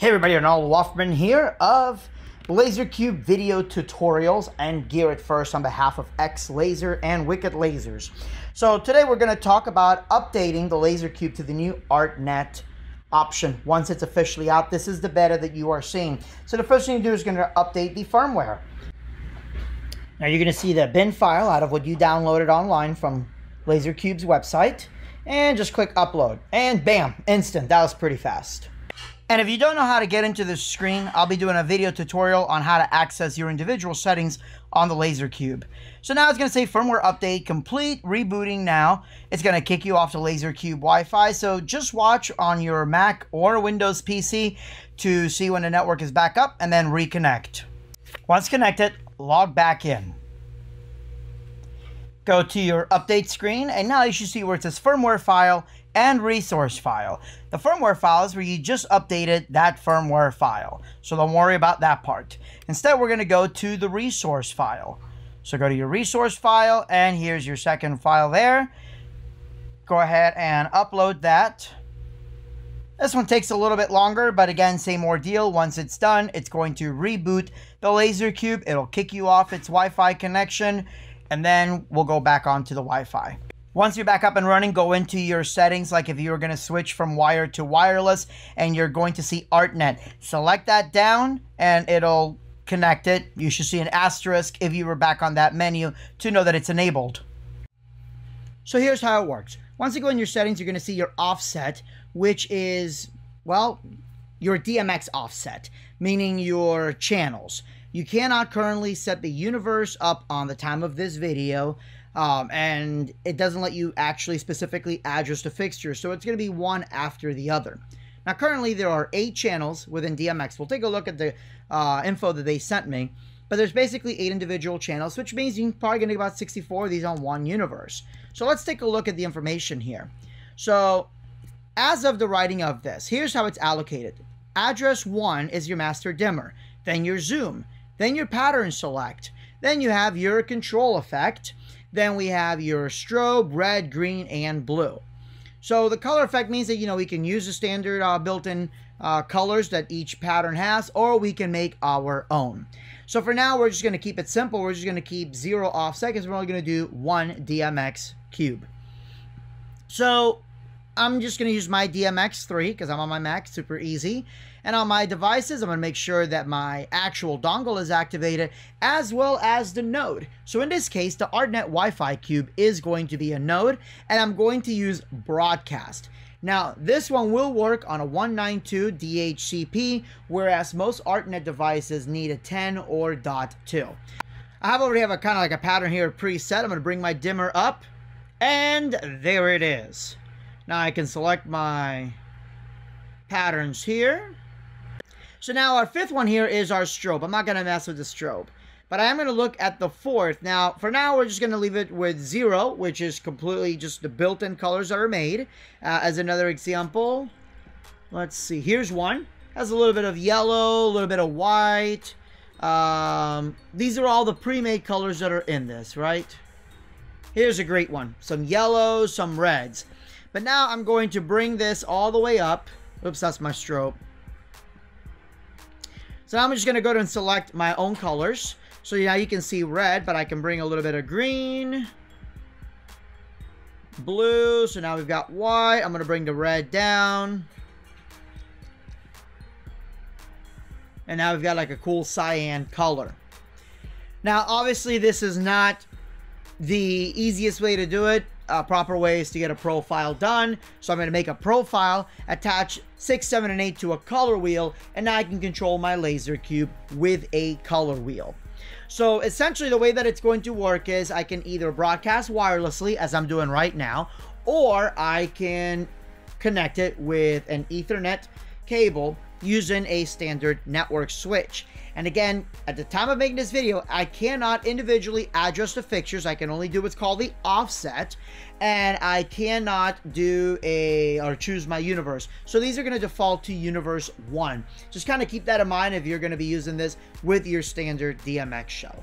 Hey everybody, Arnold Wolfman here of LaserCube video tutorials and gear at first on behalf of X-Laser and Wicked Lasers. So today we're going to talk about updating the LaserCube to the new Art-Net option once it's officially out. This is the beta that you are seeing. So the first thing you do is going to update the firmware. Now you're going to see the bin file out of what you downloaded online from LaserCube's website and just click upload and bam, instant. That was pretty fast. And if you don't know how to get into this screen, I'll be doing a video tutorial on how to access your individual settings on the LaserCube. So now it's going to say firmware update complete, rebooting now. It's going to kick you off to LaserCube Wi-Fi. So just watch on your Mac or Windows PC to see when the network is back up and then reconnect. Once connected, log back in. Go to your update screen and now you should see where it says firmware file and resource file. The firmware file is where you just updated that firmware file. So don't worry about that part. Instead, we're going to go to the resource file. So go to your resource file and here's your second file there. Go ahead and upload that. This one takes a little bit longer, but again, same ordeal. Once it's done, it's going to reboot the LaserCube. It'll kick you off its Wi-Fi connection and then we'll go back onto the Wi-Fi. Once you're back up and running, go into your settings, like if you were going to switch from wired to wireless, and you're going to see Art-Net. Select that down, and it'll connect it. You should see an asterisk if you were back on that menu to know that it's enabled. So here's how it works. Once you go in your settings, you're going to see your offset, which is, well, your DMX offset, meaning your channels. You cannot currently set the universe up on the time of this video, and it doesn't let you actually specifically address the fixture, so it's going to be one after the other. Now currently there are 8 channels within DMX. We'll take a look at the info that they sent me, but there's basically 8 individual channels, which means you're probably going to get about 64 of these on one universe. So let's take a look at the information here. So as of the writing of this, here's how it's allocated. Address 1 is your master dimmer, then your zoom, then your pattern select, then you have your control effect, then we have your strobe, red, green, and blue. So the color effect means that, you know, we can use the standard built-in colors that each pattern has, or we can make our own. So for now, we're just going to keep it simple. We're just going to keep 0 offset because we're only going to do 1 DMX cube. So I'm just going to use my DMX3 because I'm on my Mac, super easy. And on my devices, I'm going to make sure that my actual dongle is activated as well as the node. So in this case, the Art-Net Wi-Fi cube is going to be a node and I'm going to use broadcast. Now, this one will work on a 192 DHCP, whereas most Art-Net devices need a 10 or .2. I already have a kind of like a pattern here preset. I'm going to bring my dimmer up and there it is. Now I can select my patterns here. So now our 5th one here is our strobe. I'm not going to mess with the strobe, but I am going to look at the 4th. Now, for now, we're just going to leave it with 0, which is completely just the built-in colors that are made. As another example, let's see. Here's one. Has a little bit of yellow, a little bit of white. These are all the pre-made colors that are in this, right? Here's a great one. Some yellows, some reds. But now I'm going to bring this all the way up. Oops, that's my strobe. So I'm just going to go and select my own colors. So now you can see red, but I can bring a little bit of green, blue. So now we've got white. I'm going to bring the red down. And now we've got like a cool cyan color. Now, obviously, this is not the easiest way to do it. Proper ways to get a profile done. So I'm going to make a profile, attach 6, 7, and 8 to a color wheel, and now I can control my LaserCube with a color wheel. So essentially the way that it's going to work is I can either broadcast wirelessly as I'm doing right now, or I can connect it with an Ethernet cable using a standard network switch. And again, at the time of making this video, I cannot individually address the fixtures. I can only do what's called the offset, and I cannot do or choose my universe. So these are going to default to universe 1. Just kind of keep that in mind if you're going to be using this with your standard DMX shell.